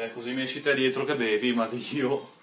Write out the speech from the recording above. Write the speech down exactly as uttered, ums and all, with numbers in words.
eh, così mi esci te dietro che bevi, ma Dio.